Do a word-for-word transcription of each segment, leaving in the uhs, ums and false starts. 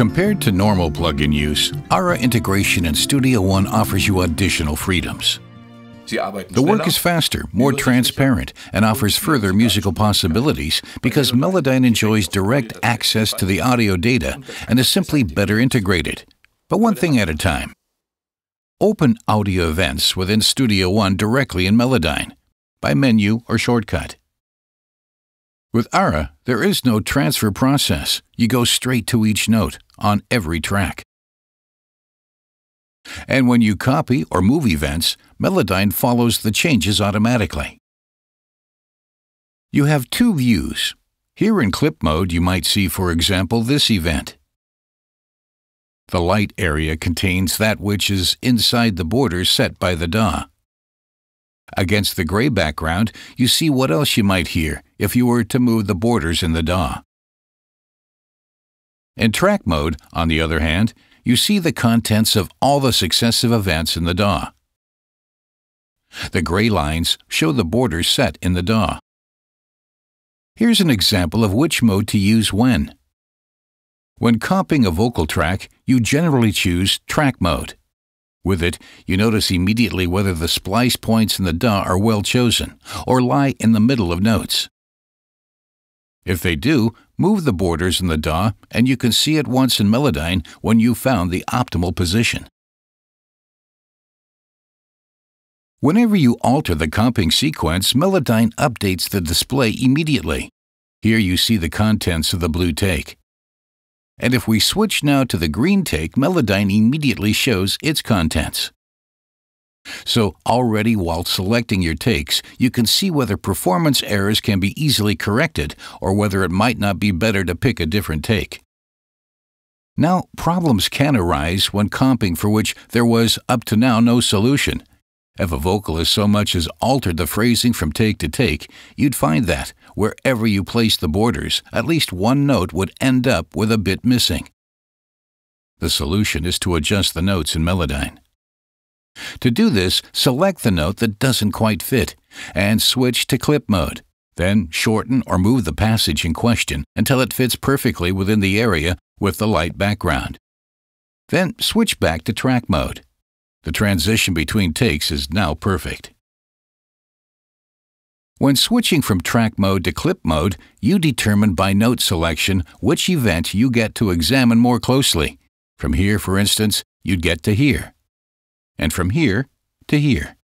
Compared to normal plugin use, A R A integration in Studio One offers you additional freedoms. The work is faster, more transparent, and offers further musical possibilities because Melodyne enjoys direct access to the audio data and is simply better integrated. But one thing at a time. Open audio events within Studio One directly in Melodyne, by menu or shortcut. With A R A, there is no transfer process. You go straight to each note on every track. And when you copy or move events, Melodyne follows the changes automatically. You have two views. Here in clip mode, you might see, for example, this event. The light area contains that which is inside the border set by the D A W. Against the gray background, you see what else you might hear if you were to move the borders in the D A W. In track mode, on the other hand, you see the contents of all the successive events in the D A W. The gray lines show the borders set in the D A W. Here's an example of which mode to use when. When comping a vocal track, you generally choose track mode. With it, you notice immediately whether the splice points in the D A W are well chosen or lie in the middle of notes. If they do, move the borders in the D A W and you can see at once in Melodyne when you found the optimal position. Whenever you alter the comping sequence, Melodyne updates the display immediately. Here you see the contents of the blue take. And if we switch now to the green take, Melodyne immediately shows its contents. So already while selecting your takes, you can see whether performance errors can be easily corrected or whether it might not be better to pick a different take. Now, problems can arise when comping for which there was up to now no solution. If a vocalist so much as altered the phrasing from take to take, you'd find that, wherever you place the borders, at least one note would end up with a bit missing. The solution is to adjust the notes in Melodyne. To do this, select the note that doesn't quite fit and switch to clip mode. Then shorten or move the passage in question until it fits perfectly within the area with the light background. Then switch back to track mode. The transition between takes is now perfect. When switching from track mode to clip mode, you determine by note selection which event you get to examine more closely. From here, for instance, you'd get to here. And from here to here.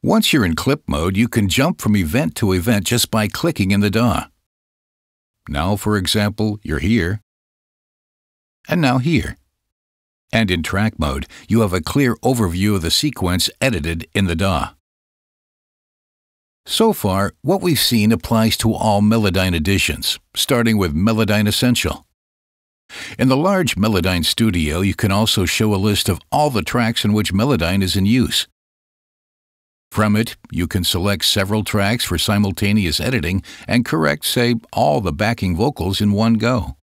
Once you're in clip mode, you can jump from event to event just by clicking in the D A W. Now, for example, you're here, and now here. And in track mode, you have a clear overview of the sequence edited in the D A W. So far, what we've seen applies to all Melodyne editions, starting with Melodyne Essential. In the large Melodyne studio, you can also show a list of all the tracks in which Melodyne is in use. From it, you can select several tracks for simultaneous editing and correct, say, all the backing vocals in one go.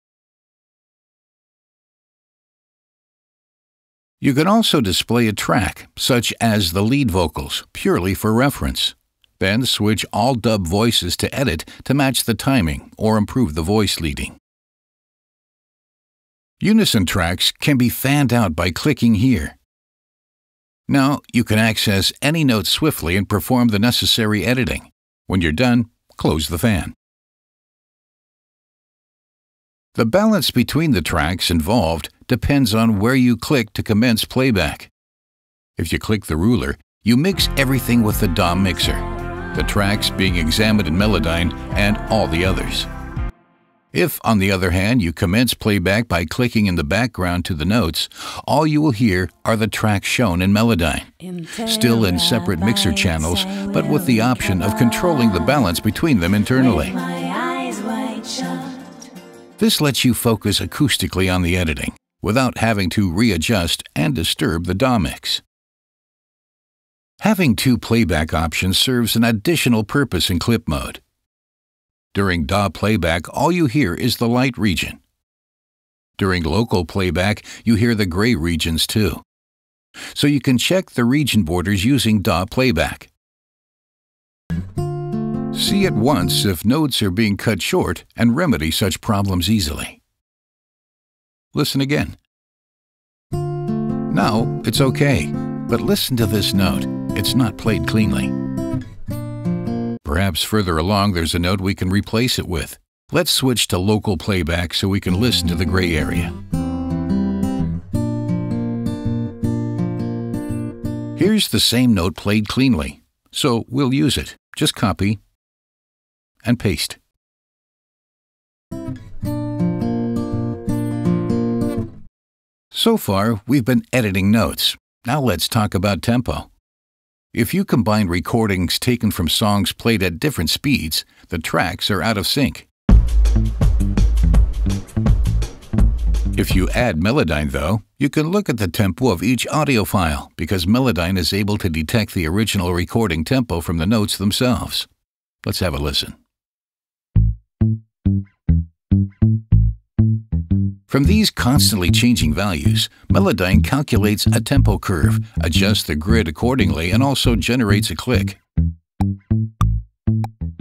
You can also display a track, such as the lead vocals, purely for reference. Then switch all dub voices to edit to match the timing or improve the voice leading. Unison tracks can be fanned out by clicking here. Now, you can access any note swiftly and perform the necessary editing. When you're done, close the fan. The balance between the tracks involved depends on where you click to commence playback. If you click the ruler, you mix everything with the D A W mixer, the tracks being examined in Melodyne and all the others. If, on the other hand, you commence playback by clicking in the background to the notes, all you will hear are the tracks shown in Melodyne, still in separate mixer channels, but with the option of controlling the balance between them internally. This lets you focus acoustically on the editing, without having to readjust and disturb the D A W mix. Having two playback options serves an additional purpose in clip mode. During D A W playback, all you hear is the light region. During local playback, you hear the gray regions too. So you can check the region borders using D A W playback. See at once if notes are being cut short and remedy such problems easily. Listen again. No, it's okay, but listen to this note. It's not played cleanly. Perhaps further along there's a note we can replace it with. Let's switch to local playback so we can listen to the gray area. Here's the same note played cleanly, so we'll use it. Just copy and paste. So far, we've been editing notes. Now let's talk about tempo. If you combine recordings taken from songs played at different speeds, the tracks are out of sync. If you add Melodyne, though, you can look at the tempo of each audio file, because Melodyne is able to detect the original recording tempo from the notes themselves. Let's have a listen. From these constantly changing values, Melodyne calculates a tempo curve, adjusts the grid accordingly, and also generates a click.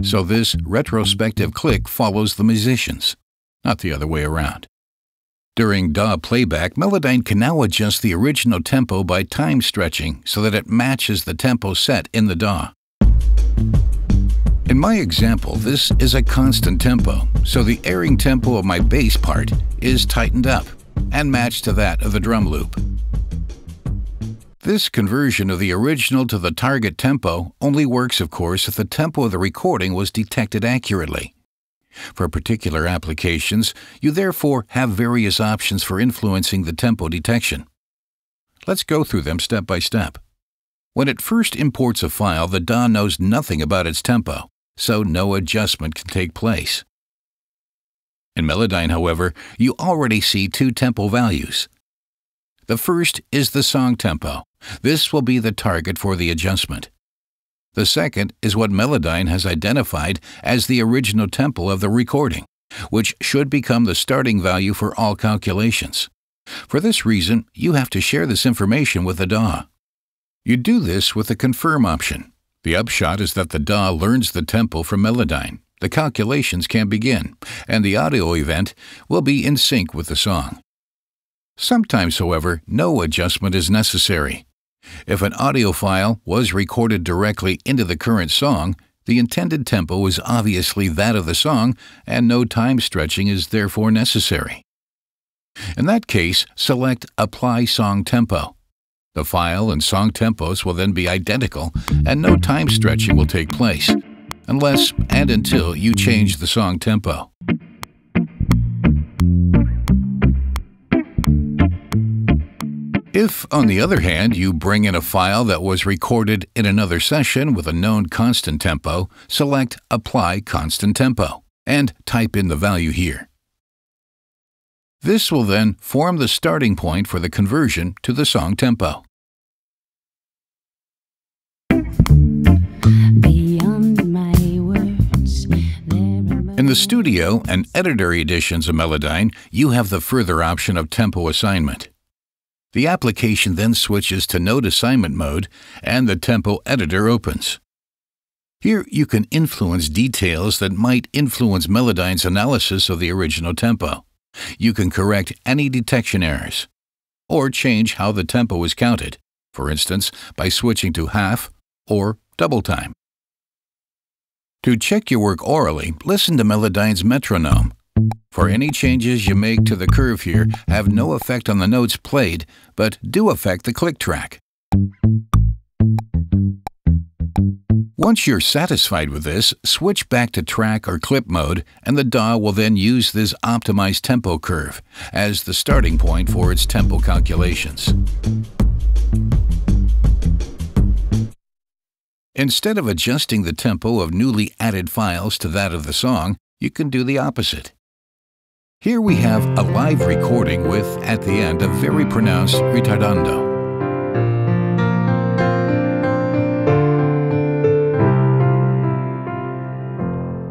So this retrospective click follows the musicians, not the other way around. During D A W playback, Melodyne can now adjust the original tempo by time stretching so that it matches the tempo set in the D A W. In my example, this is a constant tempo, so the airing tempo of my bass part is tightened up and matched to that of the drum loop. This conversion of the original to the target tempo only works, of course, if the tempo of the recording was detected accurately. For particular applications, you therefore have various options for influencing the tempo detection. Let's go through them step by step. When it first imports a file, the D A W knows nothing about its tempo, so no adjustment can take place. In Melodyne, however, you already see two tempo values. The first is the song tempo. This will be the target for the adjustment. The second is what Melodyne has identified as the original tempo of the recording, which should become the starting value for all calculations. For this reason, you have to share this information with the D A W. You do this with the confirm option. The upshot is that the D A W learns the tempo from Melodyne, the calculations can begin, and the audio event will be in sync with the song. Sometimes, however, no adjustment is necessary. If an audio file was recorded directly into the current song, the intended tempo is obviously that of the song, and no time stretching is therefore necessary. In that case, select Apply Song Tempo. The file and song tempos will then be identical, and no time stretching will take place, unless and until you change the song tempo. If, on the other hand, you bring in a file that was recorded in another session with a known constant tempo, select Apply Constant Tempo and type in the value here. This will then form the starting point for the conversion to the song tempo. Beyond my words, in the studio and editor editions of Melodyne, you have the further option of tempo assignment. The application then switches to note assignment mode and the tempo editor opens. Here you can influence details that might influence Melodyne's analysis of the original tempo. You can correct any detection errors, or change how the tempo is counted, for instance, by switching to half or double time. To check your work orally, listen to Melodyne's metronome. For any changes you make to the curve here have no effect on the notes played, but do affect the click track. Once you're satisfied with this, switch back to track or clip mode, and the D A W will then use this optimized tempo curve as the starting point for its tempo calculations. Instead of adjusting the tempo of newly added files to that of the song, you can do the opposite. Here we have a live recording with, at the end, a very pronounced ritardando.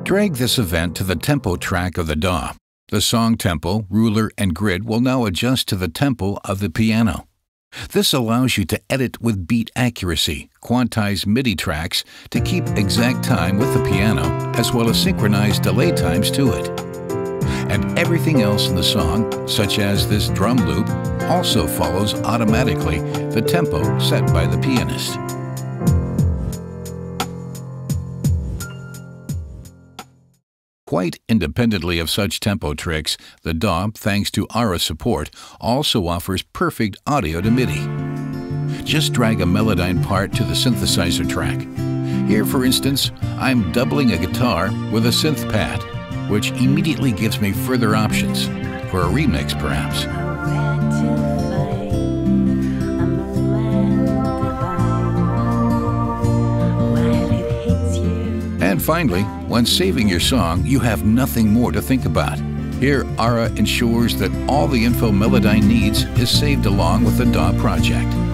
Drag this event to the tempo track of the D A W. The song tempo, ruler, and grid will now adjust to the tempo of the piano. This allows you to edit with beat accuracy, quantize MIDI tracks to keep exact time with the piano, as well as synchronize delay times to it. And Everything else in the song, such as this drum loop, also follows automatically the tempo set by the pianist. Quite independently of such tempo tricks, the D A W, thanks to A R A support, also offers perfect audio to MIDI. Just drag a Melodyne part to the synthesizer track. Here, for instance, I'm doubling a guitar with a synth pad, which immediately gives me further options, for a remix perhaps. And finally, when saving your song, you have nothing more to think about. Here, A R A ensures that all the info Melodyne needs is saved along with the D A W project.